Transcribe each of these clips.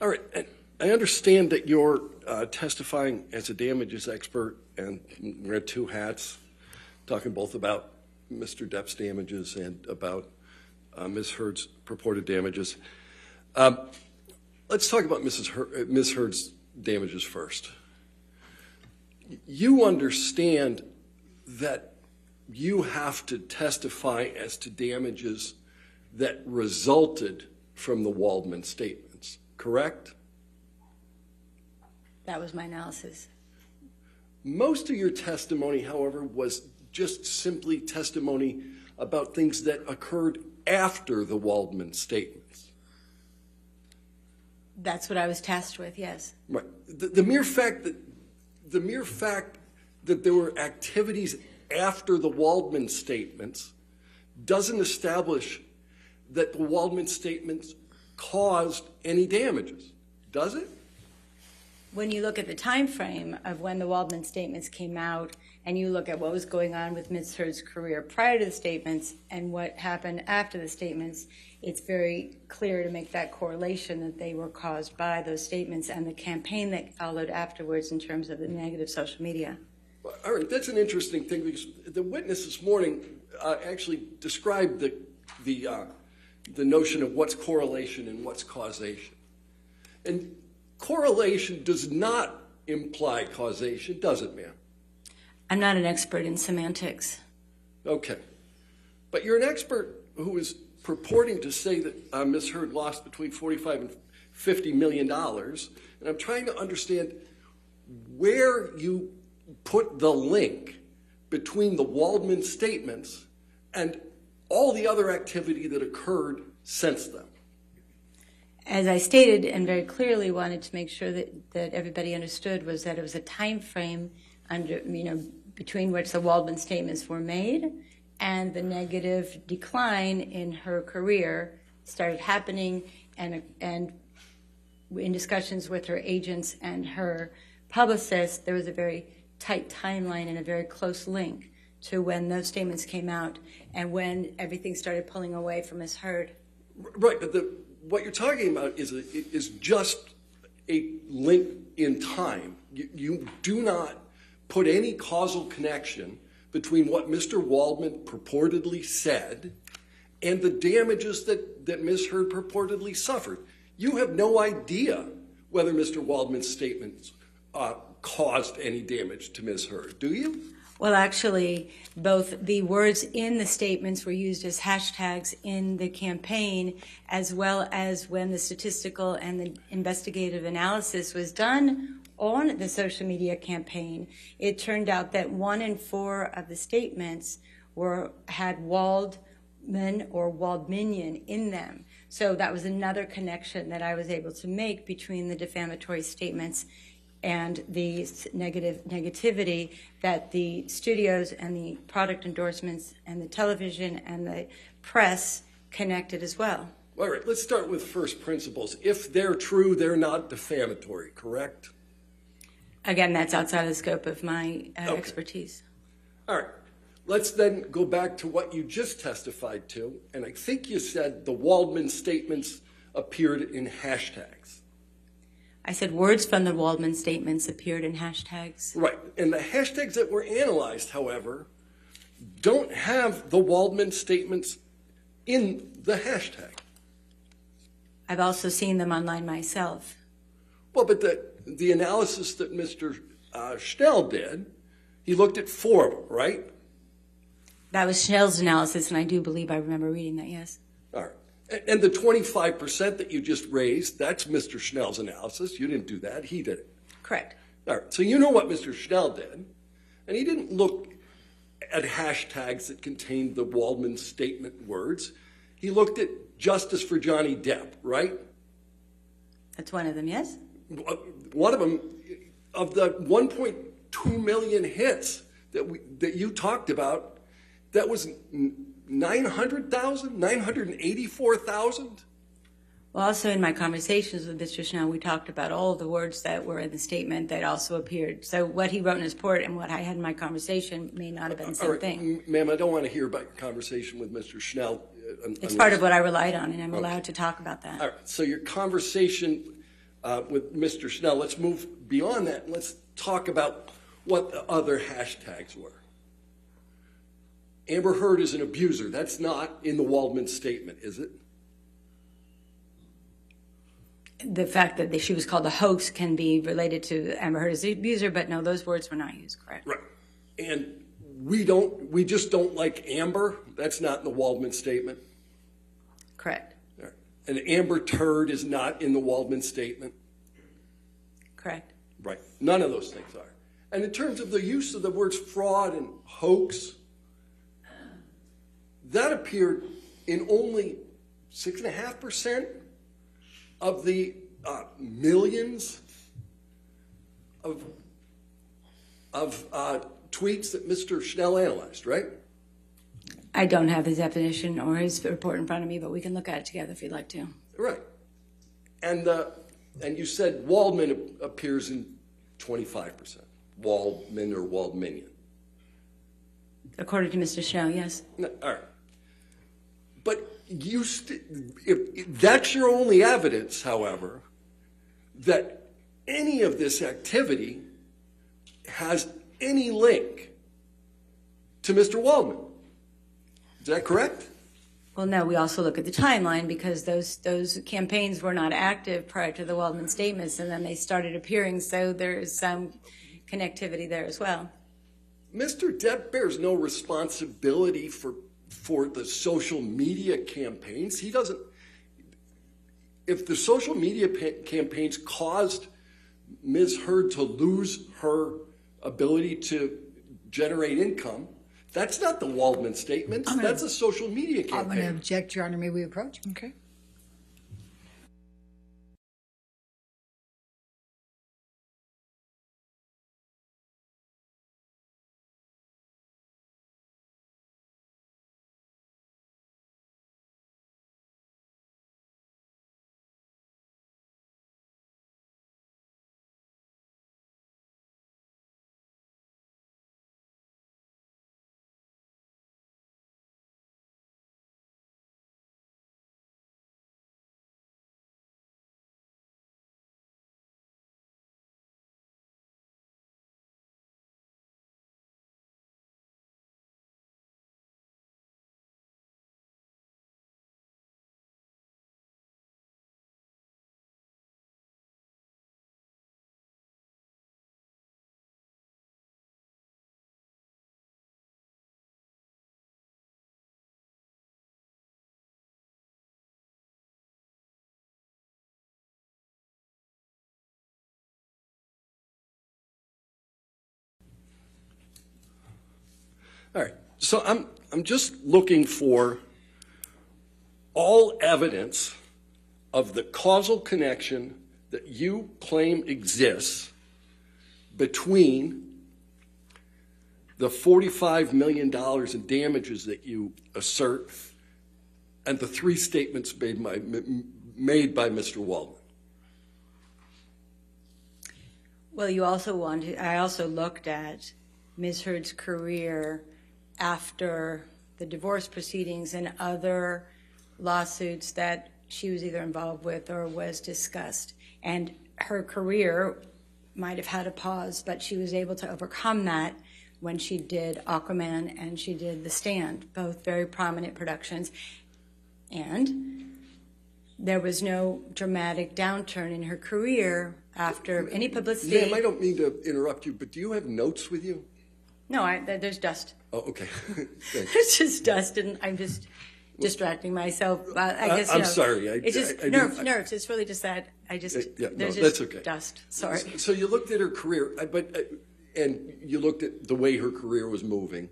All right. I understand that you're testifying as a damages expert and wear two hats, talking both about Mr. Depp's damages and about Ms. Heard's purported damages. Let's talk about Ms. Heard's damages first. You understand that you have to testify as to damages that resulted from the Waldman statements, correct? That was my analysis. Most of your testimony, however, was just simply testimony about things that occurred after the Waldman statements. That's what I was tasked with, yes. Right. The mere fact that there were activities after the Waldman statements doesn't establish that the Waldman statements caused any damages, does it? When you look at the time frame of when the Waldman statements came out and you look at what was going on with Ms. Heard's career prior to the statements and what happened after the statements, it's very clear to make that correlation that they were caused by those statements and the campaign that followed afterwards in terms of the negative social media. All right, that's an interesting thing because the witness this morning actually described the notion of what's correlation and what's causation. And correlation does not imply causation, does it, ma'am? I'm not an expert in semantics. Okay. But you're an expert who is purporting to say that Ms. Heard lost between $45 and $50 million. And I'm trying to understand where you put the link between the Waldman statements and all the other activity that occurred since then. As I stated and very clearly wanted to make sure that everybody understood was that it was a time frame under, between which the Waldman statements were made and the negative decline in her career started happening, and in discussions with her agents and her publicists, there was a very tight timeline and a very close link to when those statements came out and when everything started pulling away from Ms. Heard. Right, but what you're talking about is just a link in time. You do not put any causal connection between what Mr. Waldman purportedly said and the damages that Ms. Heard purportedly suffered. You have no idea whether Mr. Waldman's statements caused any damage to Ms. Heard, do you? Well, actually, both the words in the statements were used as hashtags in the campaign, as well as when the statistical and the investigative analysis was done on the social media campaign. It turned out that 1 in 4 of the statements had Waldman or Waldminion in them. So that was another connection that I was able to make between the defamatory statements and the negativity that the studios and the product endorsements and the television and the press connected as well. All right, let's start with first principles. If they're true, they're not defamatory, correct? Again, that's outside of the scope of my expertise. All right, let's then go back to what you just testified to, and I think you said the Waldman statements appeared in hashtags. I said words from the Waldman statements appeared in hashtags. Right, and the hashtags that were analyzed, however, don't have the Waldman statements in the hashtag. I've also seen them online myself. Well, but the analysis that Mr. Schnell did, he looked at 4 of them, right? That was Schnell's analysis, and I do believe I remember reading that, yes. All right. And the 25% that you just raised, that's Mr. Schnell's analysis. You didn't do that. He did it. Correct. All right. So you know what Mr. Schnell did, and he didn't look at hashtags that contained the Waldman statement words. He looked at justice for Johnny Depp, right? That's one of them, yes. One of them, of the 1.2 million hits that you talked about, that was 900,000, 984,000? Well, also in my conversations with Mr. Schnell, we talked about all the words that were in the statement that also appeared. So what he wrote in his report and what I had in my conversation may not have been the same thing. Ma'am, I don't want to hear about your conversation with Mr. Schnell. It's part of what I relied on, and I'm allowed to talk about that. All right, so your conversation with Mr. Schnell. Let's move beyond that and let's talk about what the other hashtags were. Amber Heard is an abuser. That's not in the Waldman statement, is it? The fact that she was called a hoax can be related to Amber Heard as the abuser, but no, those words were not used, correct? Right. And we just don't like Amber. That's not in the Waldman statement. Correct. Right. An Amber turd is not in the Waldman statement. Correct. Right. None of those things are. And in terms of the use of the words fraud and hoax, that appeared in only 6.5% of the millions of tweets that Mr. Schnell analyzed, right? I don't have his definition or his report in front of me, but we can look at it together if you'd like to. Right. And you said Waldman appears in 25%. Waldman or Waldmanian. According to Mr. Schnell, yes. No, all right. But you if that's your only evidence, however, that any of this activity has any link to Mr. Waldman. Is that correct? Well, no, we also look at the timeline because those campaigns were not active prior to the Waldman statements, and then they started appearing, so there is some connectivity there as well. Mr. Depp bears no responsibility for the social media campaigns. He doesn't. If the social media campaigns caused Ms. Heard to lose her ability to generate income, that's not the Waldman statement. That's a social media campaign. I'm going to object, Your Honor. May we approach? Okay. All right, so I'm just looking for all evidence of the causal connection that you claim exists between the $45 million in damages that you assert and the three statements made by Mr. Waldman. Well, you also wanted, I also looked at Ms. Heard's career after the divorce proceedings and other lawsuits that she was either involved with or was discussed. And her career might have had a pause, but she was able to overcome that when she did Aquaman and she did The Stand, both very prominent productions. And there was no dramatic downturn in her career after any publicity. Ma'am, I don't mean to interrupt you, but do you have notes with you? No, there's dust. Oh, okay. It's just dust, and I'm just distracting myself. I'm sorry. It's just nerves. It's really just that dust. Sorry. So you looked at her career, and you looked at the way her career was moving.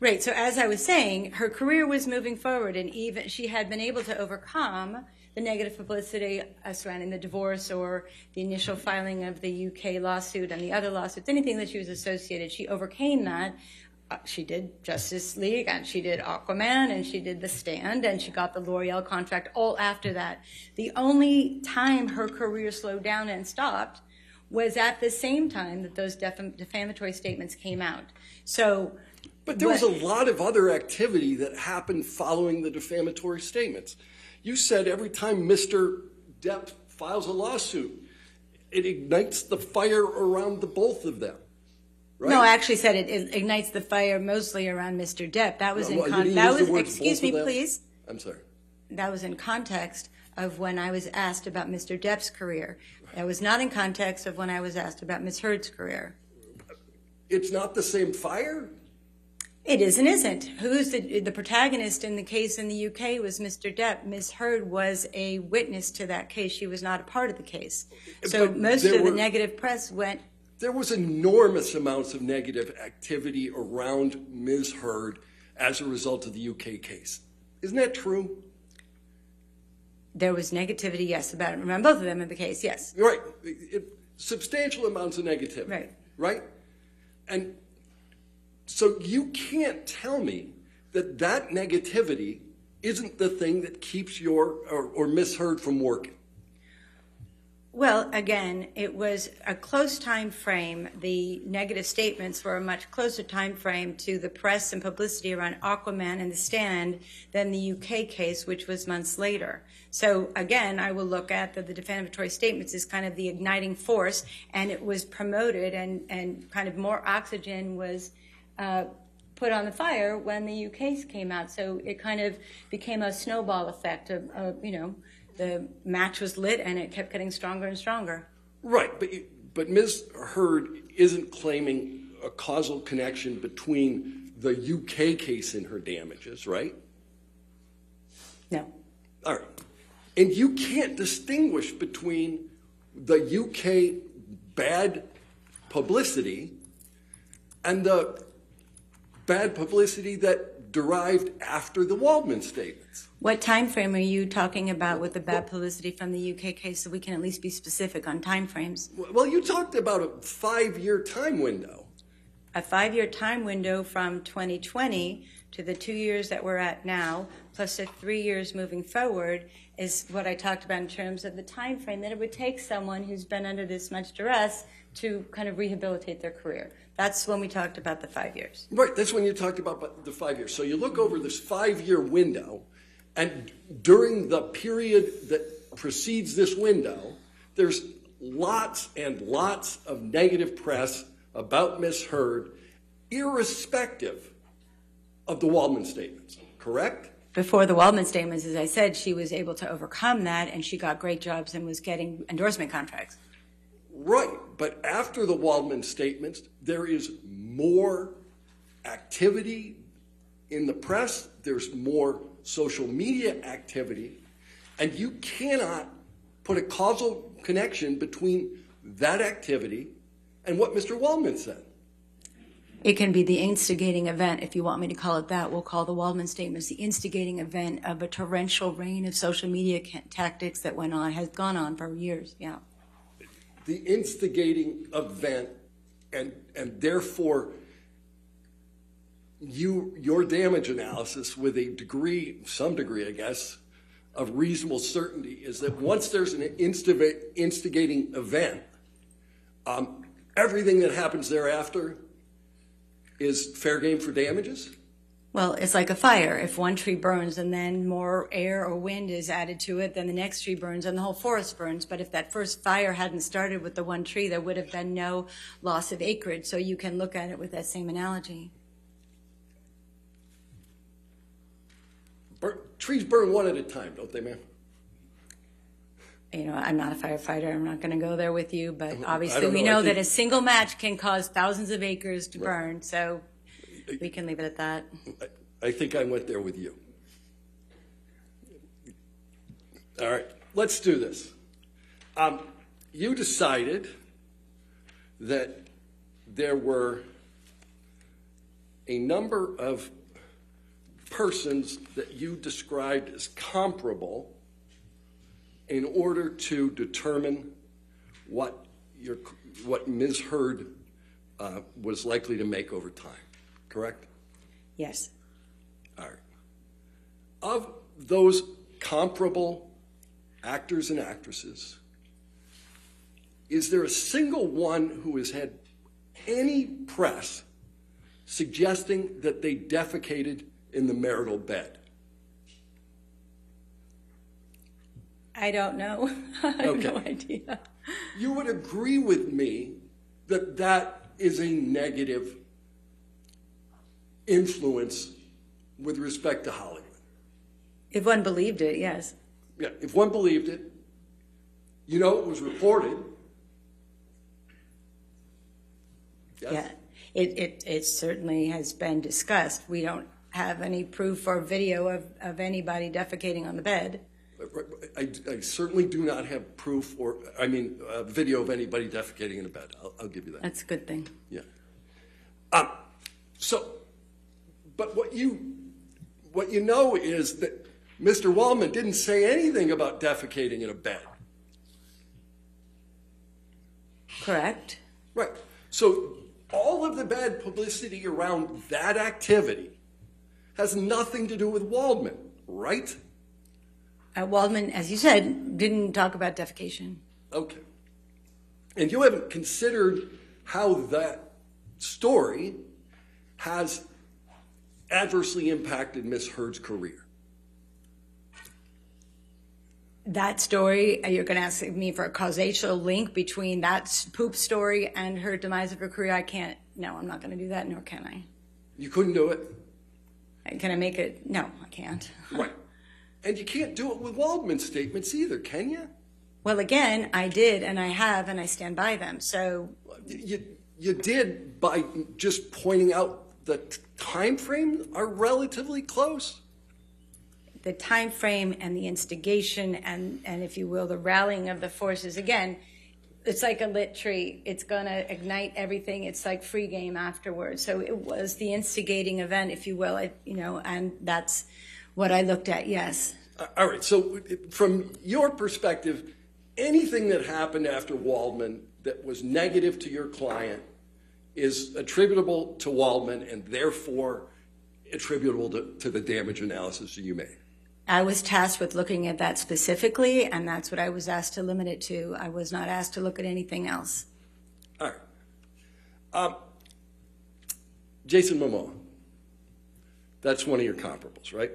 Right. So as I was saying, her career was moving forward, and even she had been able to overcome the negative publicity surrounding the divorce or the initial filing of the UK lawsuit and the other lawsuits, anything that she was associated, she overcame that. She did Justice League, and she did Aquaman, and she did The Stand, and she got the L'Oreal contract all after that. The only time her career slowed down and stopped was at the same time that those defamatory statements came out. So, but there was a lot of other activity that happened following the defamatory statements. You said every time Mr. Depp files a lawsuit, it ignites the fire around the both of them. Right? No, I actually said it ignites the fire mostly around Mr. Depp. That was excuse me, please. I'm sorry. That was in context of when I was asked about Mr. Depp's career. That was not in context of when I was asked about Ms. Heard's career. It's not the same fire? It is and isn't. Who's the protagonist in the case in the UK was Mr. Depp. Ms. Heard was a witness to that case. She was not a part of the case. So most of the negative press went... There was enormous amounts of negative activity around Ms. Heard as a result of the UK case. Isn't that true? There was negativity, yes, about around both of them in the case, yes. Right. Substantial amounts of negativity. Right. Right? And... so you can't tell me that that negativity isn't the thing that keeps your or Ms. Heard from working. Well, again, it was a close time frame. The negative statements were a much closer time frame to the press and publicity around Aquaman and The Stand than the UK case, which was months later. So again, I will look at the defamatory statements as kind of the igniting force, and it was promoted and kind of more oxygen was put on the fire when the UK came out. So it kind of became a snowball effect of you know, the match was lit and it kept getting stronger and stronger. Right, but Ms. Heard isn't claiming a causal connection between the UK case and her damages, right? No. All right. And you can't distinguish between the UK bad publicity and the bad publicity that derived after the Waldman statements. What time frame are you talking about with the bad publicity from the UK case, so we can at least be specific on time frames? Well, you talked about a 5-year time window. A 5-year time window from 2020 to the 2 years that we're at now, plus the 3 years moving forward, is what I talked about in terms of the time frame that it would take someone who's been under this much duress to kind of rehabilitate their career. That's when we talked about the 5 years. Right, that's when you talked about the 5 years. So you look over this 5-year window, and during the period that precedes this window, there's lots and lots of negative press about Ms. Heard, irrespective of the Waldman statements, correct? Before the Waldman statements, as I said, she was able to overcome that, and she got great jobs and was getting endorsement contracts. Right, but after the Waldman statements, there is more activity in the press, there's more social media activity, and you cannot put a causal connection between that activity and what Mr. Waldman said. It can be the instigating event, if you want me to call it that. We'll call the Waldman statements the instigating event of a torrential rain of social media tactics that went on, has gone on for years, yeah. The instigating event, and therefore your damage analysis with a degree, some degree, I guess, of reasonable certainty is that once there's an instigating event, everything that happens thereafter is fair game for damages? Well, it's like a fire. If one tree burns and then more air or wind is added to it, then the next tree burns and the whole forest burns. But if that first fire hadn't started with the one tree, there would have been no loss of acreage. So you can look at it with that same analogy. Trees burn one at a time, don't they, ma'am? You know, I'm not a firefighter. I'm not going to go there with you. But obviously we know that a single match can cause thousands of acres to burn. So... we can leave it at that. I think I went there with you. All right, let's do this. You decided that there were a number of persons that you described as comparable in order to determine what Ms. Heard was likely to make over time. Correct? Yes. All right. Of those comparable actors and actresses, is there a single one who has had any press suggesting that they defecated in the marital bed? I don't know. I have no idea. you would agree with me that that is a negative influence with respect to Hollywood. If one believed it, yes. Yeah, if one believed it, you know, it was reported. Yes. Yeah, it certainly has been discussed. We don't have any proof or video of anybody defecating on the bed. I certainly do not have proof or, video of anybody defecating in a bed. I'll give you that. That's a good thing. Yeah. But what you know is that Mr. Waldman didn't say anything about defecating in a bed. Correct. Right. So all of the bad publicity around that activity has nothing to do with Waldman, right? Waldman, as you said, didn't talk about defecation. Okay. And you haven't considered how that story has adversely impacted Ms. Heard's career. That story, you're going to ask me for a causal link between that poop story and her demise of her career? I can't. No, I'm not going to do that, nor can I. You couldn't do it? Can I make it? No, I can't. Right. And you can't do it with Waldman's statements either, can you? Well, again, I did, and I have, and I stand by them, so... You did by just pointing out the time frame are relatively close. The time frame and the instigation and, if you will, the rallying of the forces. Again, it's like a lit tree. It's going to ignite everything. It's like free game afterwards. So it was the instigating event, if you will, and that's... what I looked at, yes. All right, so from your perspective, anything that happened after Waldman that was negative to your client is attributable to Waldman and therefore attributable to the damage analysis that you made. I was tasked with looking at that specifically, and that's what I was asked to limit it to. I was not asked to look at anything else. All right. Jason Momoa, that's one of your comparables, right?